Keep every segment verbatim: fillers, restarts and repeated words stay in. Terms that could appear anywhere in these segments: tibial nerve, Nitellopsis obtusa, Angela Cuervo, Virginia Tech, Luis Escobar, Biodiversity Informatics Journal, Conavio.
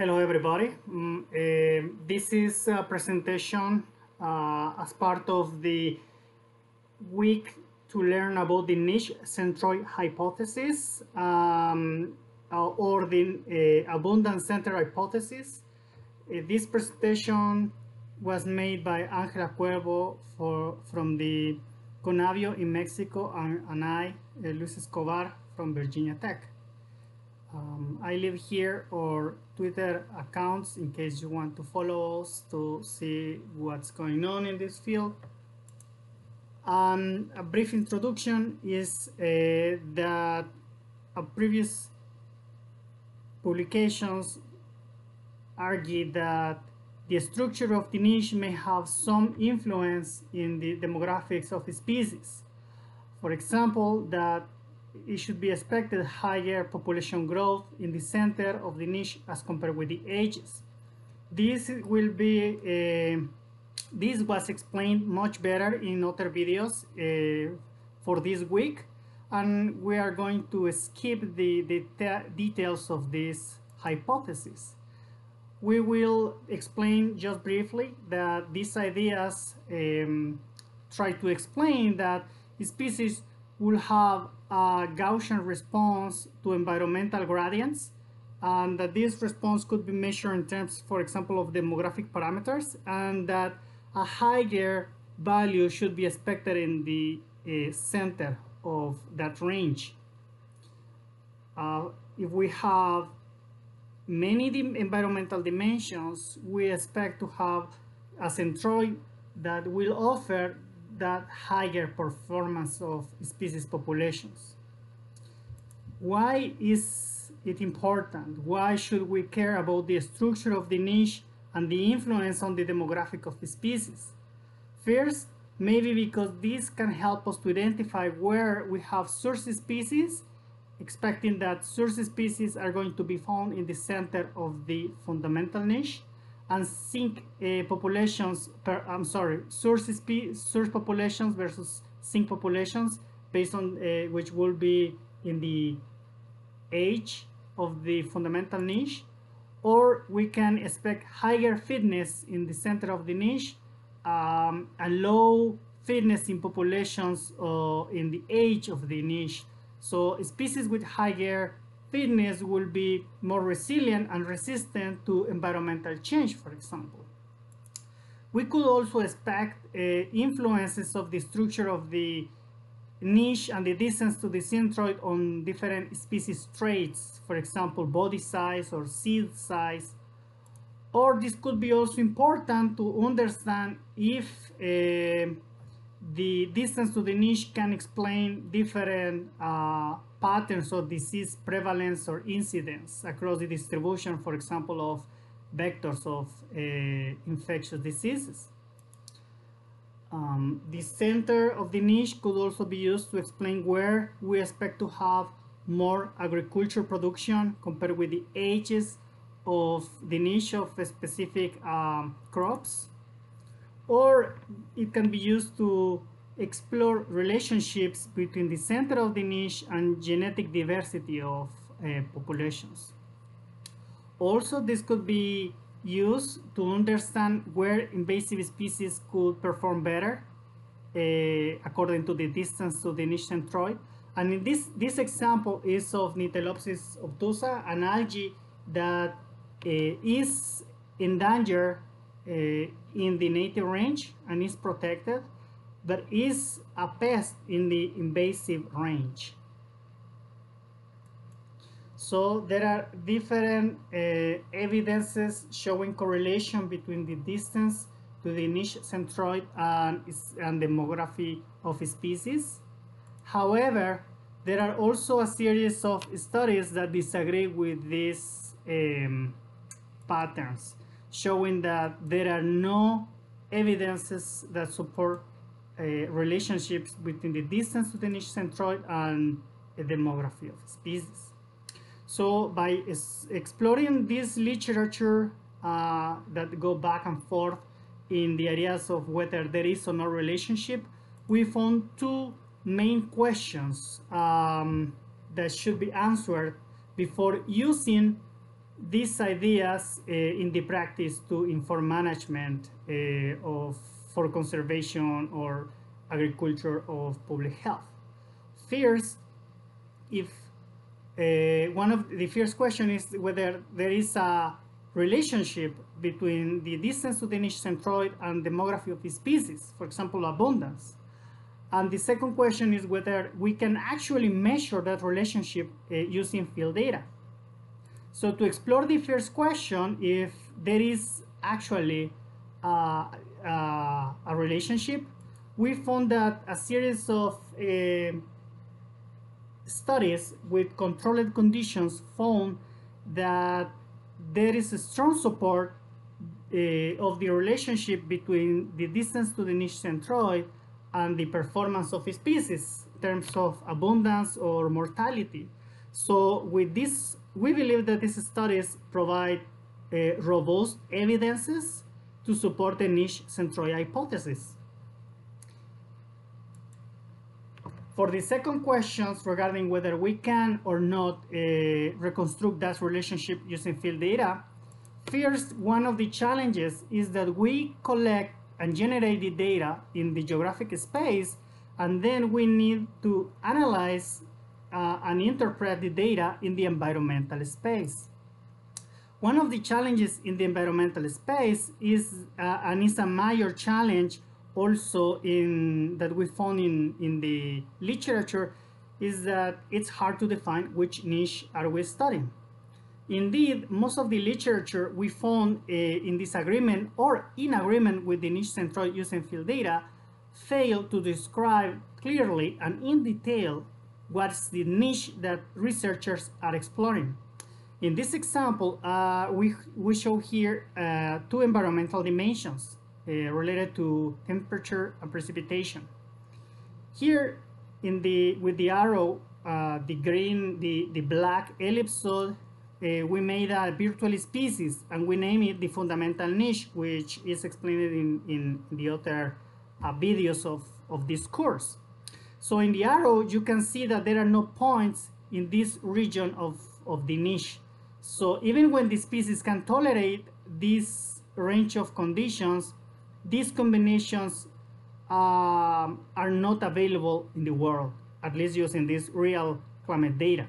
Hello, everybody. Mm, uh, this is a presentation uh, as part of the week to learn about the niche centroid hypothesis um, uh, or the uh, abundance center hypothesis. Uh, this presentation was made by Angela Cuervo for, from the Conavio in Mexico and, and I, uh, Luis Escobar from Virginia Tech. Um, I leave here our Twitter accounts in case you want to follow us to see what's going on in this field. Um, a brief introduction is uh, that a previous publications argue that the structure of the niche may have some influence in the demographics of the species. For example, that it should be expected higher population growth in the center of the niche as compared with the ages. This will be uh, this was explained much better in other videos uh, for this week, and we are going to skip the, the details of this hypothesis. We will explain just briefly that these ideas um, try to explain that species will have a Gaussian response to environmental gradients, and that this response could be measured in terms, for example, of demographic parameters, and that a higher value should be expected in the uh, center of that range. Uh, if we have many dim environmental dimensions, we expect to have a centroid that will offer that higher performance of species populations. Why is it important? Why should we care about the structure of the niche and the influence on the demographic of the species? First, maybe because this can help us to identify where we have source species, expecting that source species are going to be found in the center of the fundamental niche, and sink uh, populations per, I'm sorry, source, source populations versus sink populations, based on uh, which will be in the age of the fundamental niche, or we can expect higher fitness in the center of the niche, um, and low fitness in populations uh, in the age of the niche. So species with higher fitness will be more resilient and resistant to environmental change, for example. We could also expect uh, influences of the structure of the niche and the distance to the centroid on different species traits, for example, body size or seed size. Or this could be also important to understand if uh, the distance to the niche can explain different uh, patterns of disease prevalence or incidence across the distribution, for example, of vectors of uh, infectious diseases. Um, the center of the niche could also be used to explain where we expect to have more agriculture production compared with the ages of the niche of specific um, crops. Or it can be used to explore relationships between the center of the niche and genetic diversity of uh, populations. Also, this could be used to understand where invasive species could perform better uh, according to the distance to the niche centroid. And in this, this example is of Nitellopsis obtusa, an algae that uh, is in danger uh, in the native range and is protected, but is a pest in the invasive range. So there are different uh, evidences showing correlation between the distance to the niche centroid and, and demography of species. However, there are also a series of studies that disagree with these um, patterns, showing that there are no evidences that support Uh, relationships between the distance to the niche centroid and the demography of species. So by exploring this literature uh, that go back and forth in the areas of whether there is or no relationship, we found two main questions um, that should be answered before using these ideas uh, in the practice to inform management uh, of for conservation or agriculture of public health. First, if uh, one of the first question is whether there is a relationship between the distance to the niche centroid and demography of the species, for example, abundance. And the second question is whether we can actually measure that relationship uh, using field data. So to explore the first question, if there is actually uh, uh, a relationship, we found that a series of uh, studies with controlled conditions found that there is a strong support uh, of the relationship between the distance to the niche centroid and the performance of species in terms of abundance or mortality. So with this, we believe that these studies provide uh, robust evidences to support the niche centroid hypothesis. For the second questions regarding whether we can or not uh, reconstruct that relationship using field data, first, one of the challenges is that we collect and generate the data in the geographic space, and then we need to analyze uh, and interpret the data in the environmental space. One of the challenges in the environmental space is, uh, and is a major challenge also in, that we found in, in the literature, is that it's hard to define which niche are we studying. Indeed, most of the literature we found uh, in disagreement or in agreement with the niche centroid using field data failed to describe clearly and in detail what's the niche that researchers are exploring. In this example, uh, we, we show here uh, two environmental dimensions uh, related to temperature and precipitation. Here, in the, with the arrow, uh, the green, the, the black ellipsoid, Uh, we made a virtual species and we named it the fundamental niche, which is explained in, in the other uh, videos of, of this course. So in the arrow, you can see that there are no points in this region of, of the niche. So even when the species can tolerate this range of conditions, these combinations um, are not available in the world, at least using this real climate data.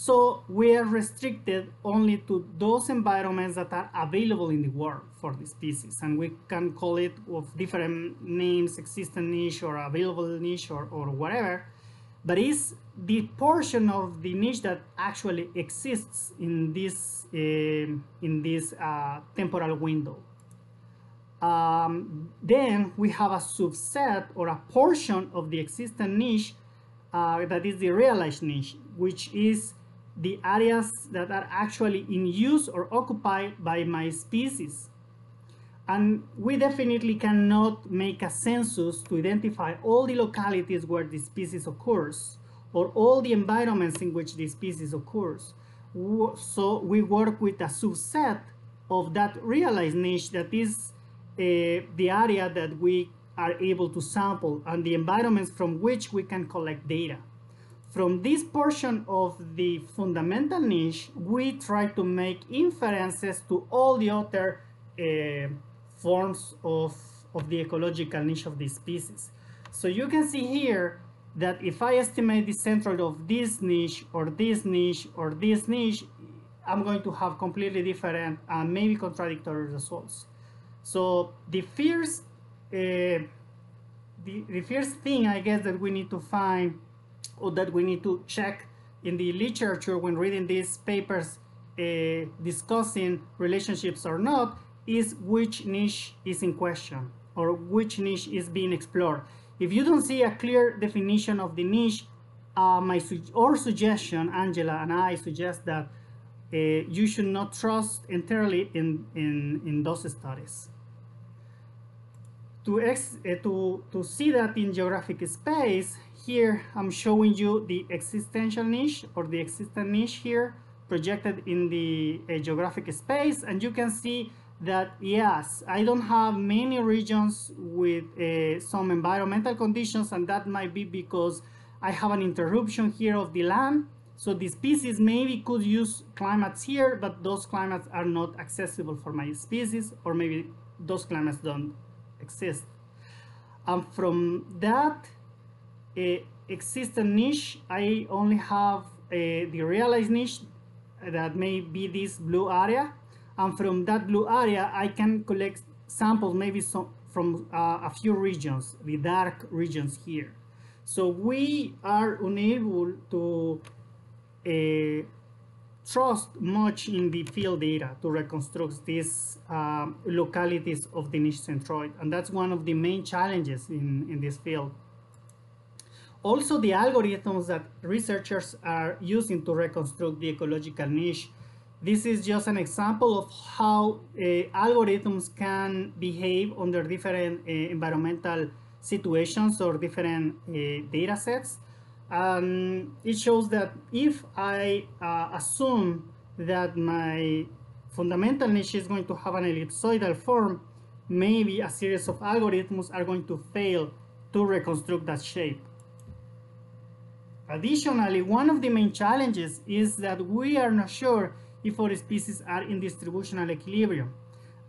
So we are restricted only to those environments that are available in the world for the species. And we can call it of different names, existent niche or available niche or, or whatever. But it's the portion of the niche that actually exists in this, uh, in this uh, temporal window. Um, then we have a subset or a portion of the existent niche uh, that is the realized niche, which is the areas that are actually in use or occupied by my species. And we definitely cannot make a census to identify all the localities where the species occurs or all the environments in which the species occurs. So we work with a subset of that realized niche that is uh, the area that we are able to sample and the environments from which we can collect data. From this portion of the fundamental niche, we try to make inferences to all the other uh, forms of, of the ecological niche of the species. So you can see here that if I estimate the centroid of this niche or this niche or this niche, I'm going to have completely different and uh, maybe contradictory results. So the first, uh, the, the first thing I guess that we need to find or that we need to check in the literature when reading these papers uh, discussing relationships or not, is which niche is in question or which niche is being explored. If you don't see a clear definition of the niche, uh, my su or suggestion, Angela and I suggest that uh, you should not trust entirely in, in, in those studies. To, ex uh, to, to see that in geographic space, here I'm showing you the existential niche or the existent niche here projected in the uh, geographic space, and you can see that yes, I don't have many regions with uh, some environmental conditions, and that might be because I have an interruption here of the land, So the species maybe could use climates here, but those climates are not accessible for my species, or maybe those climates don't exist. And from that uh, existing niche, I only have uh, the realized niche that may be this blue area. And from that blue area, I can collect samples, maybe some from uh, a few regions, the dark regions here. So we are unable to uh, trust much in the field data to reconstruct these uh, localities of the niche centroid. And that's one of the main challenges in, in this field. Also, the algorithms that researchers are using to reconstruct the ecological niche. This is just an example of how uh, algorithms can behave under different uh, environmental situations or different uh, data sets. Um, it shows that if I uh, assume that my fundamental niche is going to have an ellipsoidal form, maybe a series of algorithms are going to fail to reconstruct that shape. Additionally, one of the main challenges is that we are not sure if our species are in distributional equilibrium.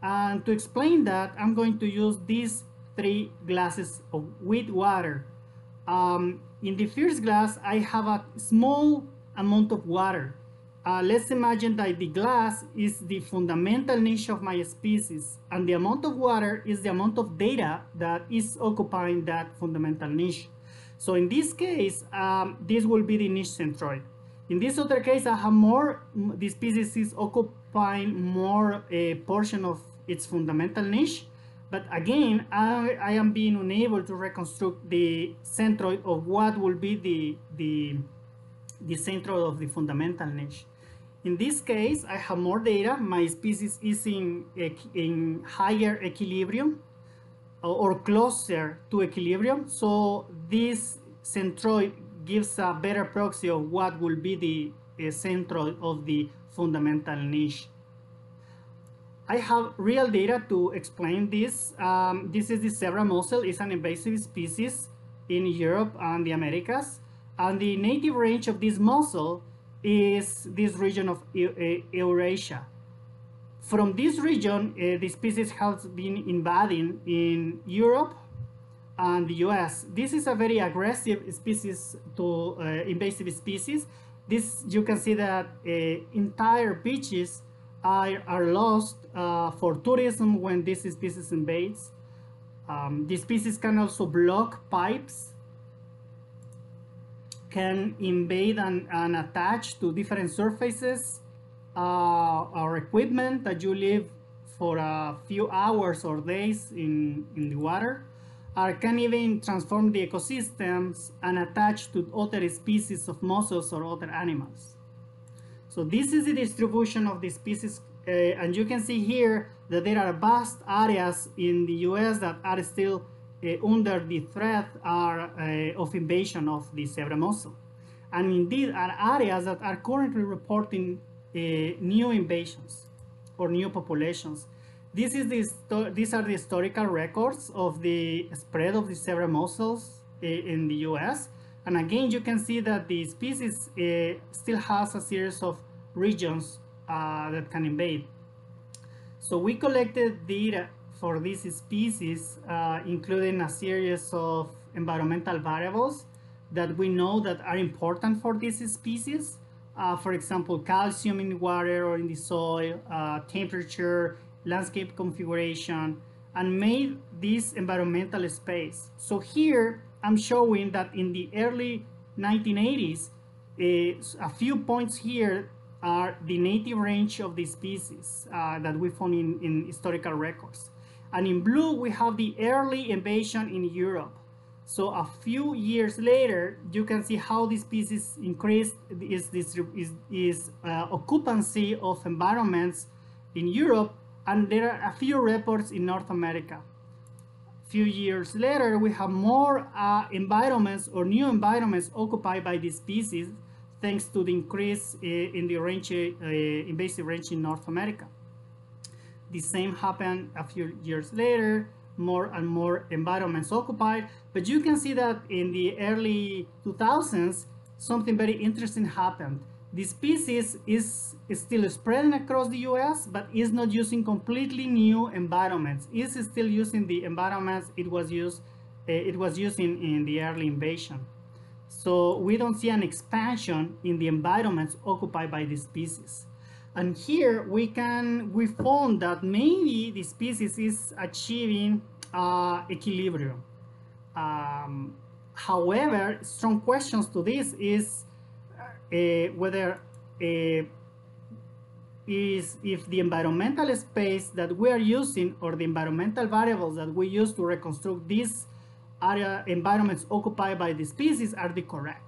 And to explain that, I'm going to use these three glasses of wheat water. Um, in the first glass, I have a small amount of water. Uh, let's imagine that the glass is the fundamental niche of my species, and the amount of water is the amount of data that is occupying that fundamental niche. So in this case, um, this will be the niche centroid. In this other case, I have more, the species is occupying more a portion of its fundamental niche. But again, I, I am being unable to reconstruct the centroid of what will be the, the, the centroid of the fundamental niche. In this case, I have more data. My species is in, in higher equilibrium or closer to equilibrium. So this centroid gives a better proxy of what will be the uh, centroid of the fundamental niche. I have real data to explain this. Um, this is the zebra mussel. It's an invasive species in Europe and the Americas. And the native range of this mussel is this region of e e Eurasia. From this region, uh, the species has been invading in Europe and the U S. This is a very aggressive species to uh, invasive species. This, you can see that uh, entire beaches are, are lost uh, for tourism when this species invades. Um, the species can also block pipes, can invade and, and attach to different surfaces uh, or equipment that you leave for a few hours or days in, in the water, or can even transform the ecosystems and attach to other species of mussels or other animals. So this is the distribution of the species. Uh, and you can see here that there are vast areas in the U S that are still uh, under the threat are, uh, of invasion of the zebra mussel. And indeed are areas that are currently reporting uh, new invasions or new populations. This is the these are the historical records of the spread of the zebra mussels in the U S. And again, you can see that the species uh, still has a series of regions uh, that can invade. So we collected data for these species, uh, including a series of environmental variables that we know that are important for these species. Uh, for example, calcium in the water or in the soil, uh, temperature, landscape configuration, and made this environmental space. So here I'm showing that in the early nineteen eighties, uh, a few points here are the native range of the species uh, that we found in, in historical records. And in blue, we have the early invasion in Europe. So a few years later, you can see how the species increased its, its, its uh, occupancy of environments in Europe. And there are a few reports in North America. A few years later, we have more uh, environments or new environments occupied by this species, thanks to the increase uh, in the range, uh, invasive range in North America. The same happened a few years later, more and more environments occupied. But you can see that in the early two thousands, something very interesting happened. The species is still spreading across the U S, but is not using completely new environments. It's still using the environments it was used, uh, it was using in the early invasion. So we don't see an expansion in the environments occupied by the species. And here we can, we found that maybe the species is achieving uh, equilibrium. Um, however, strong questions to this is, Uh, whether uh, is if the environmental space that we are using or the environmental variables that we use to reconstruct these area environments occupied by the species are the correct.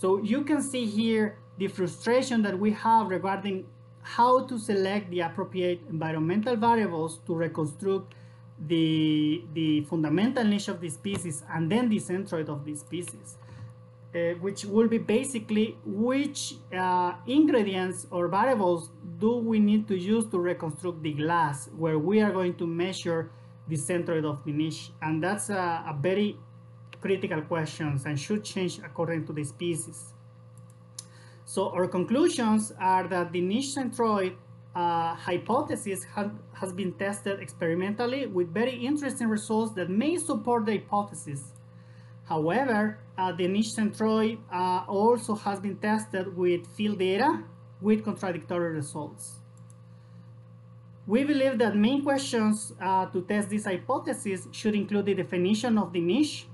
So you can see here the frustration that we have regarding how to select the appropriate environmental variables to reconstruct the, the fundamental niche of the species and then the centroid of the species. Uh, which will be basically which uh, ingredients or variables do we need to use to reconstruct the glass where we are going to measure the centroid of the niche. And that's a, a very critical question and should change according to the species. So our conclusions are that the niche centroid uh, hypothesis have, has been tested experimentally with very interesting results that may support the hypothesis. However, uh, the niche centroid uh, also has been tested with field data with contradictory results. We believe that main questions uh, to test this hypothesis should include the definition of the niche,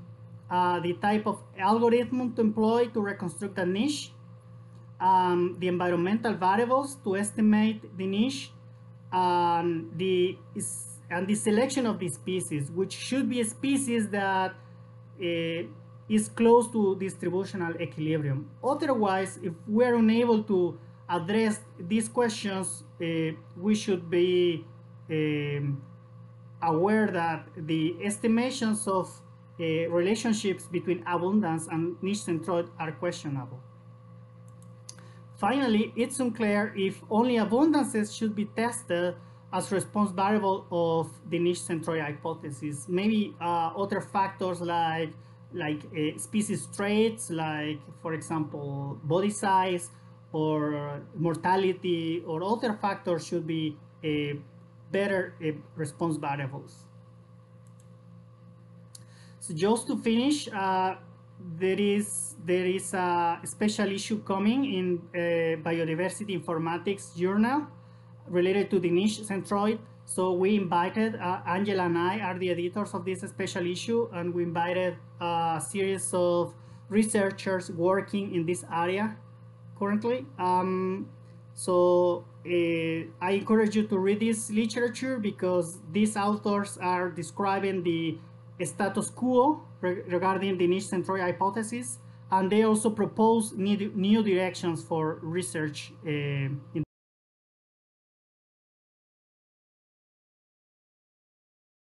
uh, the type of algorithm to employ to reconstruct a niche, um, the environmental variables to estimate the niche, um, the, and the selection of the species, which should be a species that Uh, is close to distributional equilibrium. Otherwise, if we are unable to address these questions, uh, we should be um, aware that the estimations of uh, relationships between abundance and niche centroid are questionable. Finally, it's unclear if only abundances should be tested as response variable of the niche centroid hypothesis. Maybe uh, other factors like, like uh, species traits, like for example, body size or mortality or other factors should be uh, better uh, response variables. So just to finish, uh, there is, there is a special issue coming in uh, Biodiversity Informatics Journal related to the niche centroid. So we invited, uh, Angela and I are the editors of this special issue, and we invited a series of researchers working in this area currently. Um, so uh, I encourage you to read this literature because these authors are describing the status quo re regarding the niche centroid hypothesis, and they also propose new, new directions for research uh, in